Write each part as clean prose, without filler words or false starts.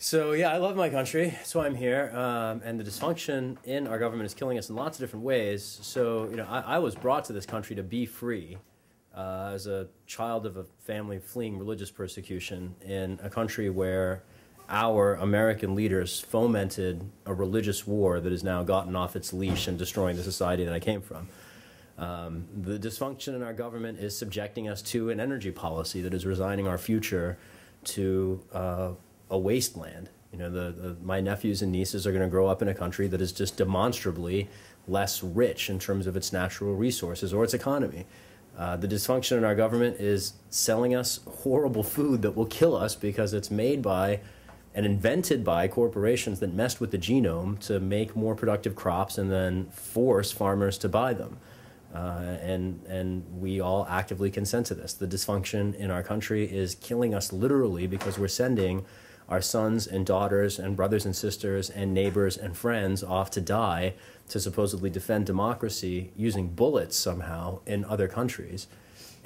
So yeah, I love my country, that's why I'm here, and the dysfunction in our government is killing us in lots of different ways. So, you know, I was brought to this country to be free as a child of a family fleeing religious persecution in a country where our American leaders fomented a religious war that has now gotten off its leash and destroying the society that I came from. The dysfunction in our government is subjecting us to an energy policy that is resigning our future to a wasteland. You know, my nephews and nieces are going to grow up in a country that is just demonstrably less rich in terms of its natural resources or its economy. The dysfunction in our government is selling us horrible food that will kill us because it's made by and invented by corporations that messed with the genome to make more productive crops and then force farmers to buy them. And we all actively consent to this. The dysfunction in our country is killing us literally because we're sending our sons and daughters and brothers and sisters and neighbors and friends off to die to supposedly defend democracy using bullets somehow in other countries.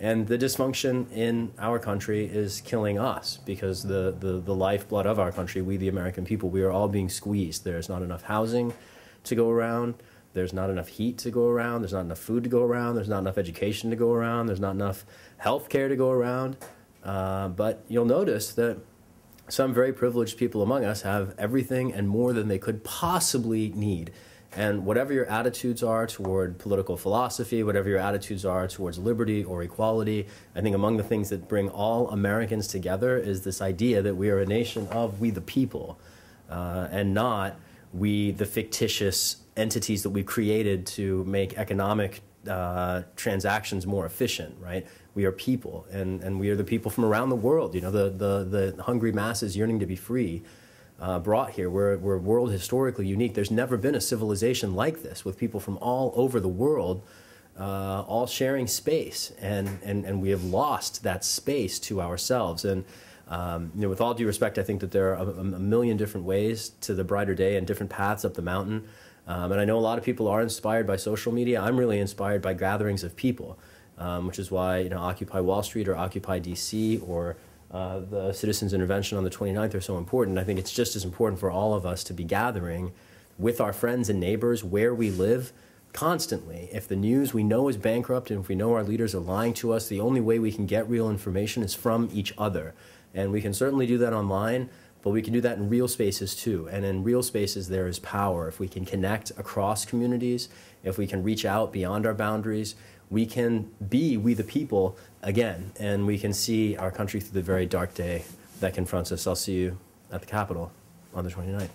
And the dysfunction in our country is killing us because the lifeblood of our country, we the American people, we are all being squeezed. There's not enough housing to go around. There's not enough heat to go around. There's not enough food to go around. There's not enough education to go around. There's not enough health care to go around. But you'll notice that some very privileged people among us have everything and more than they could possibly need. And whatever your attitudes are toward political philosophy, whatever your attitudes are towards liberty or equality, I think among the things that bring all Americans together is this idea that we are a nation of we the people, and not we the fictitious entities that we've created to make economic transactions more efficient, right? We are people, and we are the people from around the world. You know, the hungry masses yearning to be free brought here. We're world historically unique. There's never been a civilization like this with people from all over the world all sharing space, and we have lost that space to ourselves. And you know, with all due respect, I think that there are a million different ways to the brighter day and different paths up the mountain. And I know a lot of people are inspired by social media. I'm really inspired by gatherings of people, which is why, you know, Occupy Wall Street or Occupy DC or the Citizens Intervention on the 29th are so important. I think it's just as important for all of us to be gathering with our friends and neighbors where we live constantly. If the news we know is bankrupt and if we know our leaders are lying to us, the only way we can get real information is from each other. And we can certainly do that online. But we can do that in real spaces too, and in real spaces there is power. If we can connect across communities, if we can reach out beyond our boundaries, we can be we the people again, and we can see our country through the very dark day that confronts us. I'll see you at the Capitol on the 29th.